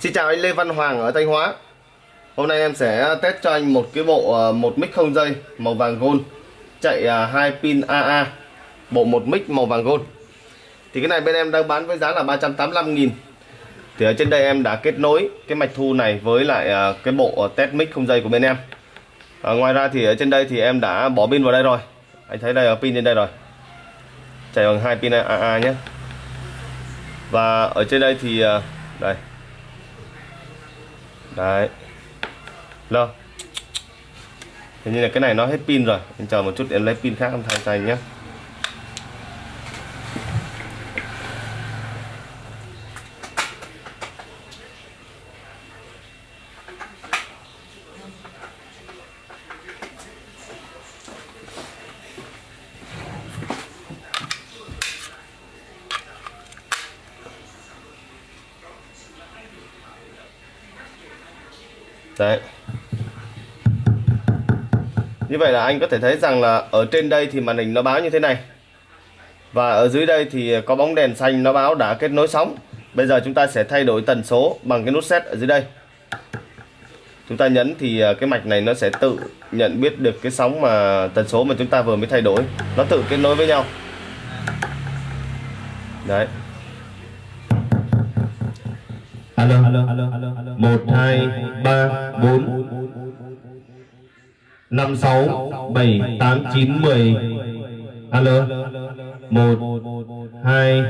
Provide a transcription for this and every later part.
Xin chào anh Lê Văn Hoàng ở Thanh Hóa. Hôm nay em sẽ test cho anh một cái bộ 1 mic không dây màu vàng gold, chạy 2 pin AA, bộ 1 mic màu vàng gold. Thì cái này bên em đang bán với giá là 385.000. Thì ở trên đây em đã kết nối cái mạch thu này với lại cái bộ test mic không dây của bên em. Ngoài ra thì ở trên đây thì em đã bỏ pin vào đây rồi. Anh thấy đây là pin trên đây rồi, chạy bằng 2 pin AA nhé. Và ở trên đây thì đây. Đấy. Lơ. Thế như là cái này nó hết pin rồi. Em chờ một chút em lấy pin khác em thay cho anh nhé. Đấy. Như vậy là anh có thể thấy rằng là ở trên đây thì màn hình nó báo như thế này. Và ở dưới đây thì có bóng đèn xanh nó báo đã kết nối sóng. Bây giờ chúng ta sẽ thay đổi tần số bằng cái nút set ở dưới đây. Chúng ta nhấn thì cái mạch này nó sẽ tự nhận biết được cái sóng mà tần số mà chúng ta vừa mới thay đổi. Nó tự kết nối với nhau. Đấy. Alo, alo, alo, alo, alo. 1, 2, 3, 4 5, 6, 7, 8, 9, 10. Alo. 1, 2,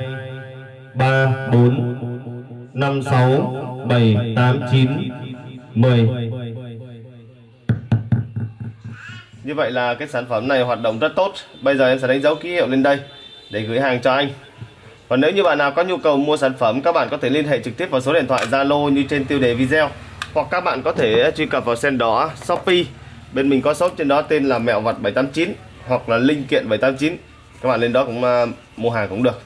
3, 4 5, 6, 7, 8, 9, 10. Như vậy là cái sản phẩm này hoạt động rất tốt. Bây giờ em sẽ đánh dấu ký hiệu lên đây để gửi hàng cho anh. Và nếu như bạn nào có nhu cầu mua sản phẩm, các bạn có thể liên hệ trực tiếp vào số điện thoại Zalo như trên tiêu đề video. Hoặc các bạn có thể truy cập vào sàn đỏ Shopee. Bên mình có shop trên đó tên là Mẹo Vặt 789 hoặc là Linh Kiện 789. Các bạn lên đó cũng mua hàng cũng được.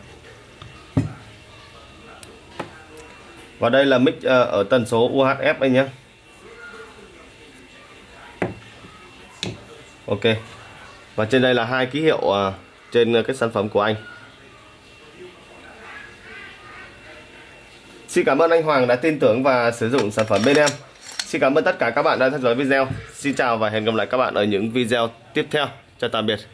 Và đây là mic ở tần số UHF anh nhé. Ok. Và trên đây là hai ký hiệu trên cái sản phẩm của anh. Xin cảm ơn anh Hoàng đã tin tưởng và sử dụng sản phẩm bên em. Xin cảm ơn tất cả các bạn đã theo dõi video. Xin chào và hẹn gặp lại các bạn ở những video tiếp theo. Chào tạm biệt.